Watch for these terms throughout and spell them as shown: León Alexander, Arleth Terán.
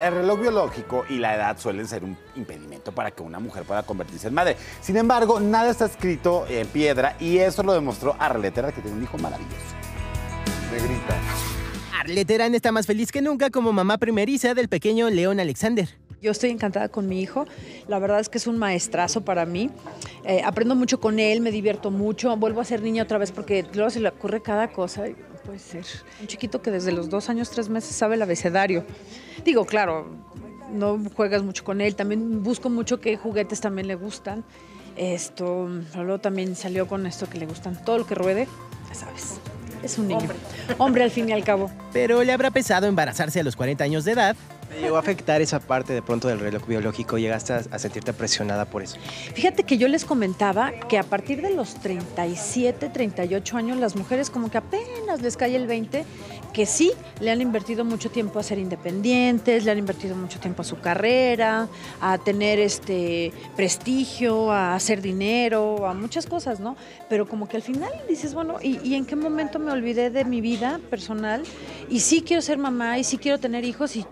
El reloj biológico y la edad suelen ser un impedimento para que una mujer pueda convertirse en madre. Sin embargo, nada está escrito en piedra y eso lo demostró Arleth Terán, que tiene un hijo maravilloso. Negrita. Arleth Terán está más feliz que nunca como mamá primeriza del pequeño León Alexander. Yo estoy encantada con mi hijo, la verdad es que es un maestrazo para mí, aprendo mucho con él, me divierto mucho, vuelvo a ser niña otra vez porque luego se le ocurre cada cosa, no puede ser. Un chiquito que desde los 2 años, 3 meses sabe el abecedario, digo, claro, no juegas mucho con él, también busco mucho qué juguetes también le gustan, luego también salió con esto que le gustan, todo lo que ruede, ya sabes. Es un niño. Hombre al fin y al cabo. Pero le habrá pesado embarazarse a los 40 años de edad. ¿Me llegó a afectar esa parte de pronto del reloj biológico? ¿Llegaste a sentirte presionada por eso? Fíjate que yo les comentaba que a partir de los 37, 38 años, las mujeres como que apenas les cae el 20, que sí, le han invertido mucho tiempo a ser independientes, le han invertido mucho tiempo a su carrera, a tener prestigio, a hacer dinero, a muchas cosas, ¿no? Pero como que al final dices, bueno, ¿y en qué momento me olvidé de mi vida personal? Y sí quiero ser mamá, y sí quiero tener hijos, y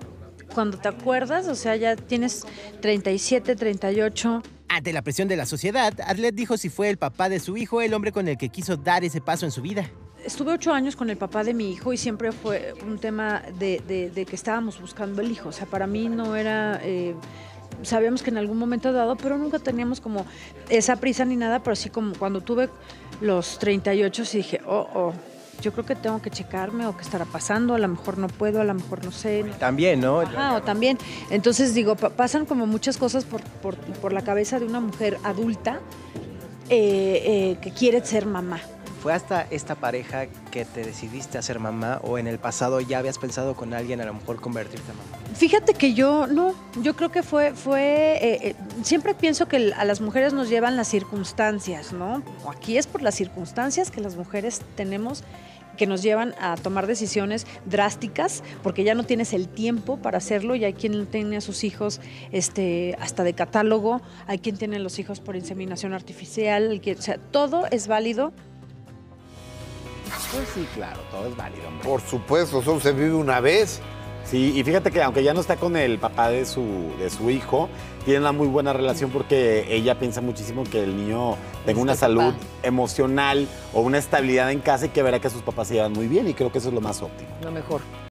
cuando te acuerdas, o sea, ya tienes 37, 38. Ante la presión de la sociedad, Arleth dijo si fue el papá de su hijo el hombre con el que quiso dar ese paso en su vida. Estuve 8 años con el papá de mi hijo y siempre fue un tema de que estábamos buscando el hijo. O sea, para mí no era... sabíamos que en algún momento dado, pero nunca teníamos como esa prisa ni nada, pero sí como cuando tuve los 38 sí dije, yo creo que tengo que checarme o qué estará pasando, a lo mejor no puedo, a lo mejor no sé. También, ¿no? Ajá, o también. Entonces, digo, pasan como muchas cosas por la cabeza de una mujer adulta que quiere ser mamá. ¿Fue hasta esta pareja que te decidiste a ser mamá o en el pasado ya habías pensado con alguien a lo mejor convertirte en mamá? Fíjate que yo creo que siempre pienso que a las mujeres nos llevan las circunstancias, ¿no? Aquí es por las circunstancias que las mujeres tenemos que nos llevan a tomar decisiones drásticas porque ya no tienes el tiempo para hacerlo y hay quien tiene a sus hijos hasta de catálogo, hay quien tiene los hijos por inseminación artificial, o sea, todo es válido. Pues sí, claro, todo es válido, hombre. Por supuesto, solo se vive una vez. Sí, y fíjate que aunque ya no está con el papá de su hijo, tiene una muy buena relación porque ella piensa muchísimo que el niño tenga una salud emocional o una estabilidad en casa y que verá que sus papás se llevan muy bien y creo que eso es lo más óptimo. Lo mejor.